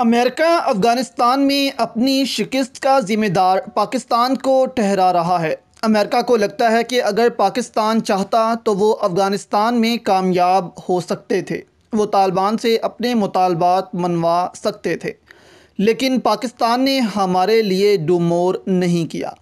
America Afghanistan में अपनी शिकस्त का ज़िम्मेदार पाकिस्तान को ठहरा रहा है। अमेरिका को लगता है कि अगर पाकिस्तान चाहता तो वो अफ़गानिस्तान में कामयाब हो सकते थे, वो तालिबान से अपने मुतालबात मनवा सकते थे, लेकिन पाकिस्तान ने हमारे लिए डूमोर नहीं किया।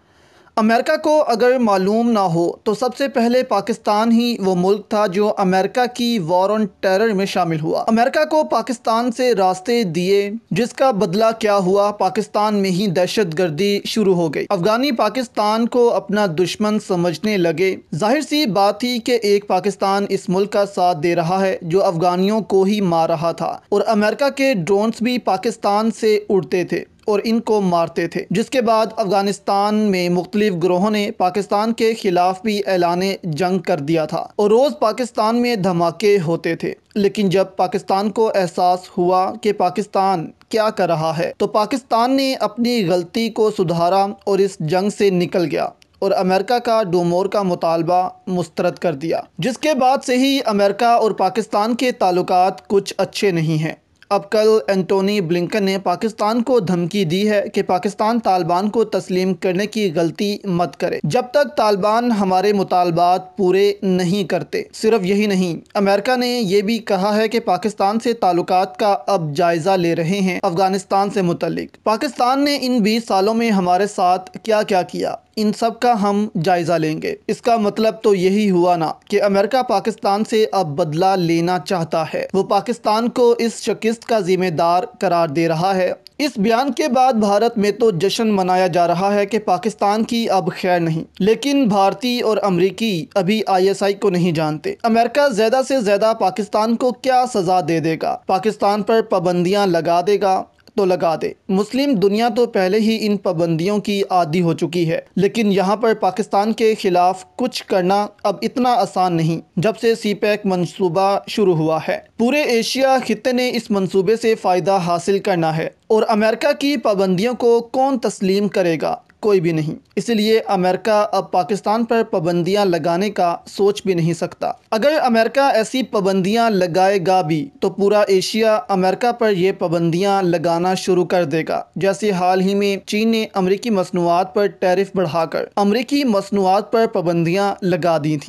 अमेरिका को अगर मालूम ना हो तो सबसे पहले पाकिस्तान ही वो मुल्क था जो अमेरिका की वॉर ऑन टेरर में शामिल हुआ। अमेरिका को पाकिस्तान से रास्ते दिए, जिसका बदला क्या हुआ, पाकिस्तान में ही दहशतगर्दी शुरू हो गई। अफ़गानी पाकिस्तान को अपना दुश्मन समझने लगे। जाहिर सी बात थी कि एक पाकिस्तान इस मुल्क का साथ दे रहा है जो अफ़गानियों को ही मार रहा था, और अमेरिका के ड्रोन्स भी पाकिस्तान से उड़ते थे और इनको मारते थे, जिसके बाद अफ़गानिस्तान में मुख्तलिफ ग्रोहों ने पाकिस्तान के ख़िलाफ़ भी ऐलान जंग कर दिया था और रोज़ पाकिस्तान में धमाके होते थे। लेकिन जब पाकिस्तान को एहसास हुआ कि पाकिस्तान क्या कर रहा है, तो पाकिस्तान ने अपनी गलती को सुधारा और इस जंग से निकल गया और अमेरिका का डोमोर का मुतालबा मुस्तरद कर दिया, जिसके बाद से ही अमेरिका और पाकिस्तान के ताल्लुकात कुछ अच्छे नहीं हैं। अब कल एंटोनी ब्लिंकन ने पाकिस्तान को धमकी दी है कि पाकिस्तान तालिबान को तस्लीम करने की गलती मत करे जब तक तालिबान हमारे मुतालबात पूरे नहीं करते। सिर्फ यही नहीं, अमेरिका ने यह भी कहा है कि पाकिस्तान से ताल्लुकात का अब जायज़ा ले रहे हैं। अफ़गानिस्तान से मुतल्लिक पाकिस्तान ने इन 20 सालों में हमारे साथ क्या क्या किया, इन सब का हम जायज़ा लेंगे। इसका मतलब तो यही हुआ ना कि अमेरिका पाकिस्तान से अब बदला लेना चाहता है, वो पाकिस्तान को इस शिकस्त का ज़िम्मेदार करार दे रहा है। इस बयान के बाद भारत में तो जश्न मनाया जा रहा है कि पाकिस्तान की अब खैर नहीं, लेकिन भारतीय और अमरीकी अभी ISI को नहीं जानते। अमेरिका ज़्यादा से ज़्यादा पाकिस्तान को क्या सज़ा दे देगा, पाकिस्तान पर पाबंदियाँ लगा देगा तो लगा दे। मुस्लिम दुनिया तो पहले ही इन पाबंदियों की आदी हो चुकी है, लेकिन यहाँ पर पाकिस्तान के खिलाफ कुछ करना अब इतना आसान नहीं। जब से CPEC मंसूबा शुरू हुआ है, पूरे एशिया खित्ते ने इस मंसूबे से फ़ायदा हासिल करना है, और अमेरिका की पाबंदियों को कौन तस्लीम करेगा, कोई भी नहीं। इसलिए अमेरिका अब पाकिस्तान पर पाबंदियां लगाने का सोच भी नहीं सकता। अगर अमेरिका ऐसी पाबंदियां लगाएगा भी तो पूरा एशिया अमेरिका पर यह पाबंदियां लगाना शुरू कर देगा, जैसे हाल ही में चीन ने अमेरिकी मसनूआत पर टैरिफ बढ़ाकर अमेरिकी मसनूआत पर पाबंदियां लगा दी थी।